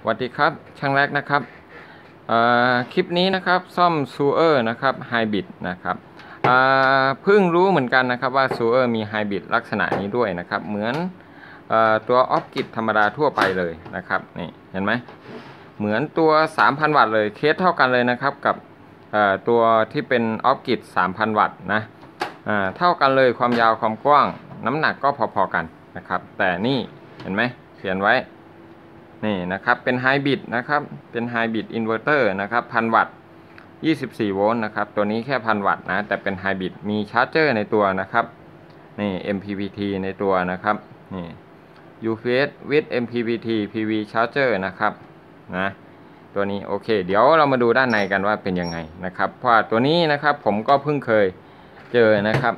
สวัสดีครับช่างแรกนะครับคลิปนี้นะครับซ่อมซูเออร์นะครับไฮบริดนะครับเพิ่งรู้เหมือนกันนะครับว่าซูเออร์มีไฮบริดลักษณะนี้ด้วยนะครับเหมือนตัวออฟกิตธรรมดาทั่วไปเลยนะครับนี่เห็นไหมเหมือนตัว 3,000 วัตต์เลยเคสเท่ากันเลยนะครับกับตัวที่เป็นออฟกิต 3,000 วัตต์นะเท่ากันเลยความยาวความกว้างน้ำหนักก็พอๆกันนะครับแต่นี่เห็นไหมเขียนไว้นี่นะครับเป็นไฮบริดนะครับเป็นไฮบริดอินเวอร์เตอร์นะครับ1,000 วัตต์24 โวลต์นะครับตัวนี้แค่1,000 วัตต์นะแต่เป็นไฮบริดมีชาร์จเจอร์ในตัวนะครับนี่ MPPT ในตัวนะครับนี่ UPS with MPPT PV charger นะครับนะตัวนี้โอเคเดี๋ยวเรามาดูด้านในกันว่าเป็นยังไงนะครับเพราะตัวนี้นะครับผมก็เพิ่งเคยเจอนะครับ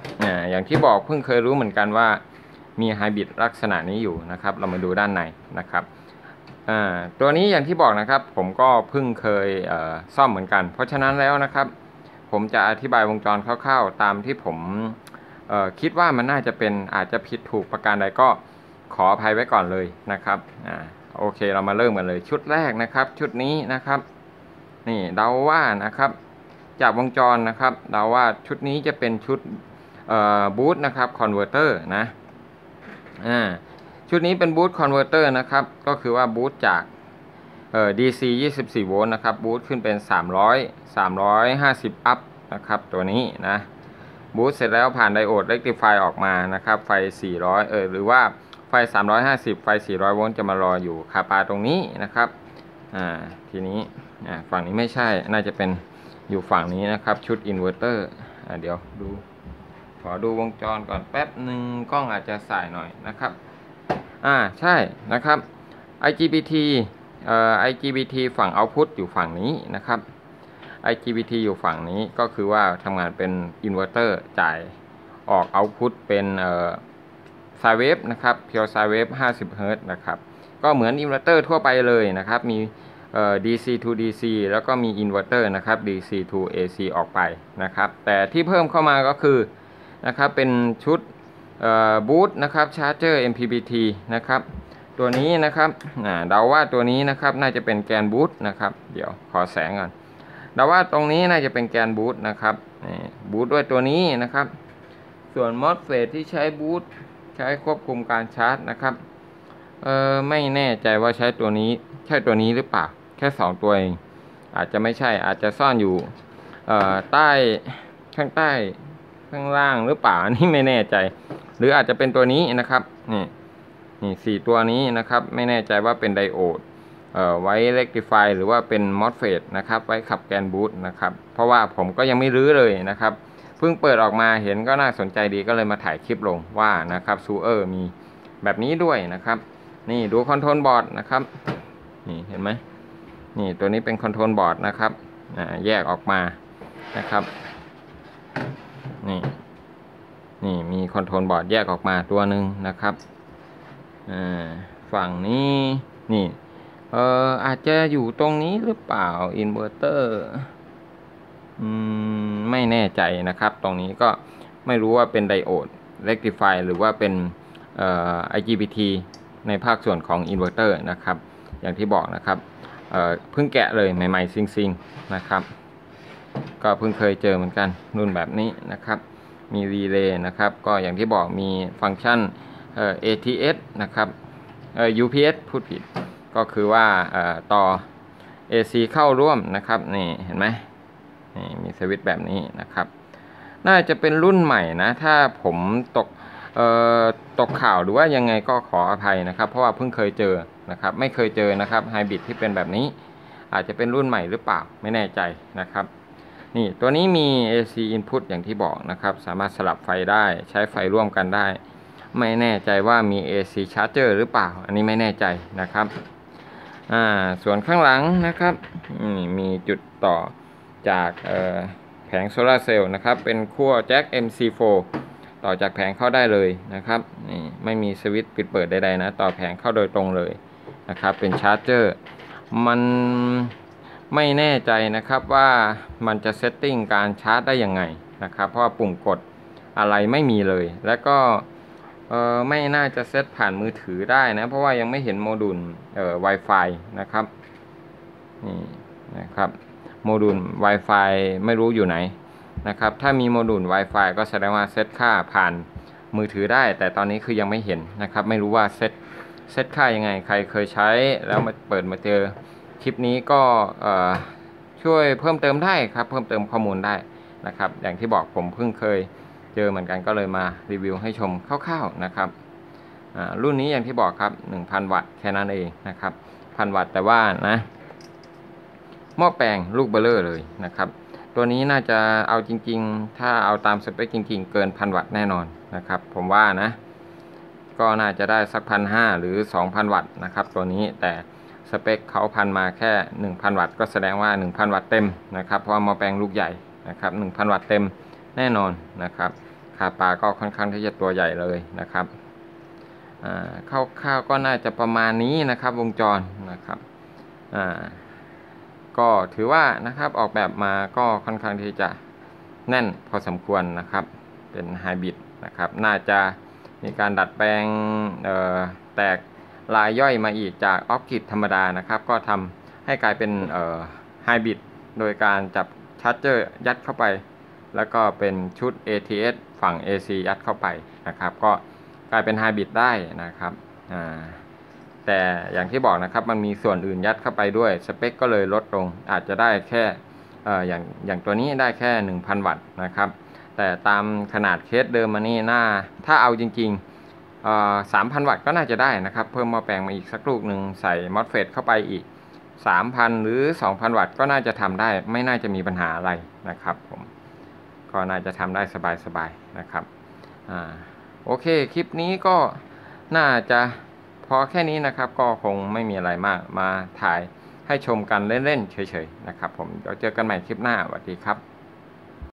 อย่างที่บอกเพิ่งเคยรู้เหมือนกันว่ามีไฮบริดลักษณะนี้อยู่นะครับเรามาดูด้านในนะครับตัวนี้อย่างที่บอกนะครับผมก็เพิ่งเคยซ่อมเหมือนกันเพราะฉะนั้นแล้วนะครับผมจะอธิบายวงจรคร่าวๆตามที่ผมคิดว่ามันน่าจะเป็นอาจจะผิดถูกประการใดก็ขออภัยไว้ก่อนเลยนะครับโอเคเรามาเริ่มกันเลยชุดแรกนะครับชุดนี้นะครับนี่เดาว่านะครับจากวงจรนะครับเดาว่าชุดนี้จะเป็นชุดบูสต์นะครับคอนเวอร์เตอร์นะชุดนี้เป็นบูสต์คอนเวอร์เตอร์นะครับก็คือว่าบูสต์จากDC 24 โวลต์นะครับบูสต์ขึ้นเป็น350 อัพนะครับตัวนี้นะบูสต์เสร็จแล้วผ่านไดโอดเรคติฟายออกมานะครับไฟ400หรือว่าไฟ350ไฟ400 โวลต์จะมารออยู่คาปาตรงนี้นะครับทีนี้ฝั่งนี้ไม่ใช่น่าจะเป็นอยู่ฝั่งนี้นะครับชุดอินเวอร์เตอร์เดี๋ยวดูขอดูวงจรก่อนแป๊บหนึ่งกล้องอาจจะสายหน่อยนะครับใช่นะครับ IGBT ฝั่ง output อยู่ฝั่งนี้นะครับ IGBT อยู่ฝั่งนี้ก็คือว่าทำงานเป็น inverter จ่ายออก output เป็นsine wave นะครับ pure sine wave 50 เฮิรตซ์นะครับก็เหมือน inverter ทั่วไปเลยนะครับมีDC to DC แล้วก็มี inverter นะครับ DC to AC ออกไปนะครับแต่ที่เพิ่มเข้ามาก็คือนะครับเป็นชุดบูทนะครับชาร์จเจอร์ MPPT นะครับตัวนี้นะครับเดาว่าตัวนี้นะครับน่าจะเป็นแกนบูทนะครับเดี๋ยวขอแสงก่อนเดาว่าตรงนี้น่าจะเป็นแกนบูทนะครับบูทด้วยตัวนี้นะครับส่วนมอสเฟตที่ใช้บูทใช้ควบคุมการชาร์จนะครับไม่แน่ใจว่าใช้ตัวนี้ใช่ตัวนี้หรือเปล่าแค่2ตัวเองอาจจะไม่ใช่อาจจะซ่อนอยู่ใต้ข้างใต้ข้างล่างหรือเปล่านี่ไม่แน่ใจหรืออาจจะเป็นตัวนี้นะครับนี่4ตัวนี้นะครับไม่แน่ใจว่าเป็นไดโอดไว้เรคติฟายหรือว่าเป็นมอสเฟตนะครับไว้ขับแกนบูสต์นะครับเพราะว่าผมก็ยังไม่รื้อเลยนะครับเพิ่งเปิดออกมาเห็นก็น่าสนใจดีก็เลยมาถ่ายคลิปลงว่านะครับซูเออร์มีแบบนี้ด้วยนะครับนี่ดูคอนโทรลบอร์ดนะครับนี่เห็นไหมนี่ตัวนี้เป็นคอนโทรลบอร์ดนะครับแยกออกมานะครับนี่มีคอนโทรลบอร์ดแยกออกมาตัวหนึ่งนะครับฝั่งนี้นี่อาจจะอยู่ตรงนี้หรือเปล่าอินเวอร์เตอร์ไม่แน่ใจนะครับตรงนี้ก็ไม่รู้ว่าเป็นไดโอดเรคติฟายหรือว่าเป็นIGBT ในภาคส่วนของอินเวอร์เตอร์นะครับอย่างที่บอกนะครับเพิ่งแกะเลยใหม่ๆซิงๆนะครับก็เพิ่งเคยเจอเหมือนกันรุ่นแบบนี้นะครับมีรีเลย์นะครับก็อย่างที่บอกมีฟังก์ชันATS นะครับUPS พูดผิดก็คือว่าต่อ AC เข้าร่วมนะครับนี่เห็นไหมนี่มีสวิตช์แบบนี้นะครับน่าจะเป็นรุ่นใหม่นะถ้าผมตกข่าวหรือว่ายังไงก็ขออภัยนะครับเพราะว่าเพิ่งเคยเจอนะครับไม่เคยเจอนะครับไฮบริดที่เป็นแบบนี้อาจจะเป็นรุ่นใหม่หรือเปล่าไม่แน่ใจนะครับนี่ตัวนี้มี AC input อย่างที่บอกนะครับสามารถสลับไฟได้ใช้ไฟร่วมกันได้ไม่แน่ใจว่ามี AC charger หรือเปล่าอันนี้ไม่แน่ใจนะครับส่วนข้างหลังนะครับมีจุดต่อจากแผงโซลาร์เซลล์นะครับเป็นขั้วแจ็ค MC4 ต่อจากแผงเข้าได้เลยนะครับนี่ไม่มีสวิตช์ปิดเปิดใดๆนะต่อแผงเข้าโดยตรงเลยนะครับเป็นชาร์จเจอร์มันไม่แน่ใจนะครับว่ามันจะเซตติ้งการชาร์จได้ยังไงนะครับเพราะปุ่มกดอะไรไม่มีเลยและก็ ไม่น่าจะเซตผ่านมือถือได้นะเพราะว่ายังไม่เห็นโมดูลWi-Fi นะครับนี่นะครับโมดูล Wi-Fi ไม่รู้อยู่ไหนนะครับถ้ามีโมดูล Wi-Fi ก็แสดงว่าเซตค่าผ่านมือถือได้แต่ตอนนี้คือยังไม่เห็นนะครับไม่รู้ว่าเซตค่ายังไงใครเคยใช้แล้วมาเปิดมาเจอคลิปนี้ก็ช่วยเพิ่มเติมได้ครับเพิ่มเติมข้อมูลได้นะครับอย่างที่บอกผมเพิ่งเคยเจอเหมือนกันก็เลยมารีวิวให้ชมคร่าวๆนะครับรุ่นนี้อย่างที่บอกครับ 1,000 วัตต์แค่นั้นเองนะครับ 1,000 วัตต์แต่ว่านะหม้อแปลงลูกเบลเลอร์เลยนะครับตัวนี้น่าจะเอาจริงๆถ้าเอาตามสเปคจริงๆเกิน 1,000 วัตต์แน่นอนนะครับผมว่านะก็น่าจะได้สัก 1,500 หรือ 2,000 วัตต์นะครับตัวนี้แต่สเปคเขาพันมาแค่ 1,000 วัตต์ก็แสดงว่า 1,000 วัตต์เต็มนะครับเพราะหม้อแปลงลูกใหญ่นะครับ 1,000 วัตต์เต็มแน่นอนนะครับคาปาก็ค่อนข้างที่จะตัวใหญ่เลยนะครับคร่าวๆก็น่าจะประมาณนี้นะครับวงจรนะครับก็ถือว่านะครับออกแบบมาก็ค่อนข้างที่จะแน่นพอสมควรนะครับเป็นไฮบริดนะครับน่าจะมีการดัดแปลงแตกลายย่อยมาอีกจากออฟกิตธรรมดานะครับก็ทำให้กลายเป็นไฮบริดโดยการจับชาร์จเจอร์ยัดเข้าไปแล้วก็เป็นชุด ATS ฝั่ง AC ยัดเข้าไปนะครับก็กลายเป็นไฮบริดได้นะครับแต่อย่างที่บอกนะครับมันมีส่วนอื่นยัดเข้าไปด้วยสเปคก็เลยลดลงอาจจะได้แค่อย่างตัวนี้ได้แค่ 1,000 วัตต์นะครับแต่ตามขนาดเคสเดิมมานี่ถ้าเอาจริงๆ 3,000 วัตต์ก็น่าจะได้นะครับเพิ่มหม้อแปลงมาอีกสักลูกหนึ่งใส่มอสเฟตเข้าไปอีก 3,000 หรือ 2,000 วัตต์ก็น่าจะทำได้ไม่น่าจะมีปัญหาอะไรนะครับผมก็น่าจะทำได้สบายๆนะครับโอเคคลิปนี้ก็น่าจะพอแค่นี้นะครับก็คงไม่มีอะไรมากมาถ่ายให้ชมกันเล่นๆเฉยๆนะครับผมเดี๋ยวเจอกันใหม่คลิปหน้าสวัสดีครับ